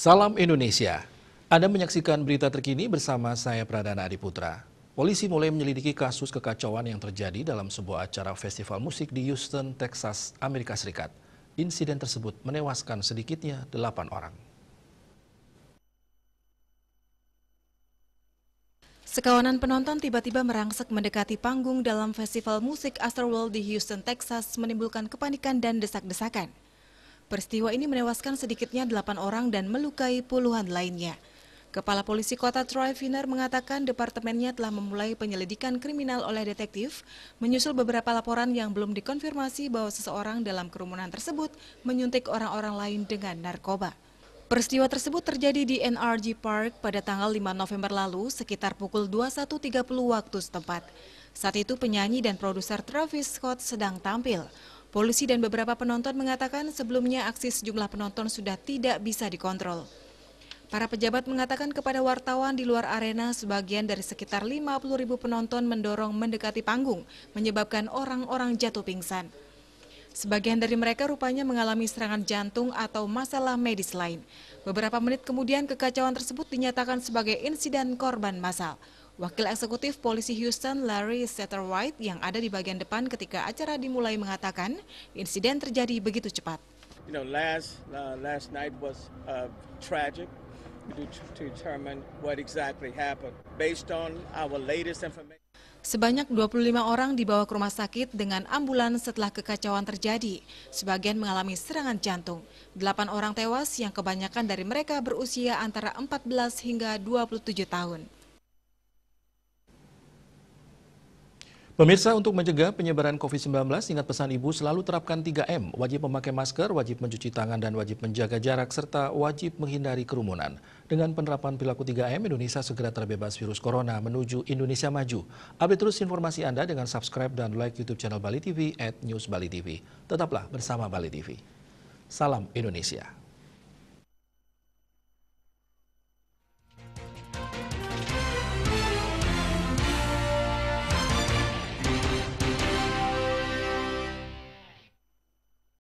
Salam Indonesia. Anda menyaksikan berita terkini bersama saya Pradana Adiputra. Polisi mulai menyelidiki kasus kekacauan yang terjadi dalam sebuah acara festival musik di Houston, Texas, Amerika Serikat. Insiden tersebut menewaskan sedikitnya 8 orang. Sekawanan penonton tiba-tiba merangsek mendekati panggung dalam festival musik Astroworld di Houston, Texas, menimbulkan kepanikan dan desak-desakan. Peristiwa ini menewaskan sedikitnya 8 orang dan melukai puluhan lainnya. Kepala Polisi Kota Troy Finner mengatakan departemennya telah memulai penyelidikan kriminal oleh detektif, menyusul beberapa laporan yang belum dikonfirmasi bahwa seseorang dalam kerumunan tersebut menyuntik orang-orang lain dengan narkoba. Peristiwa tersebut terjadi di NRG Park pada tanggal 5 November lalu sekitar pukul 21.30 waktu setempat. Saat itu penyanyi dan produser Travis Scott sedang tampil. Polisi dan beberapa penonton mengatakan sebelumnya aksi sejumlah penonton sudah tidak bisa dikontrol. Para pejabat mengatakan kepada wartawan di luar arena sebagian dari sekitar 50.000 penonton mendorong mendekati panggung, menyebabkan orang-orang jatuh pingsan. Sebagian dari mereka rupanya mengalami serangan jantung atau masalah medis lain. Beberapa menit kemudian kekacauan tersebut dinyatakan sebagai insiden korban massal. Wakil Eksekutif Polisi Houston Larry Satterwhite yang ada di bagian depan ketika acara dimulai mengatakan insiden terjadi begitu cepat. Last night was tragic. To determine what exactly happened based on our latest information. Sebanyak 25 orang dibawa ke rumah sakit dengan ambulans setelah kekacauan terjadi. Sebagian mengalami serangan jantung. 8 orang tewas yang kebanyakan dari mereka berusia antara 14 hingga 27 tahun. Pemirsa, untuk mencegah penyebaran COVID-19, ingat pesan Ibu selalu terapkan 3M, wajib memakai masker, wajib mencuci tangan, dan wajib menjaga jarak, serta wajib menghindari kerumunan. Dengan penerapan perilaku 3M, Indonesia segera terbebas virus corona menuju Indonesia maju. Update terus informasi Anda dengan subscribe dan like YouTube channel Bali TV @newsbalitv. Tetaplah bersama Bali TV. Salam Indonesia.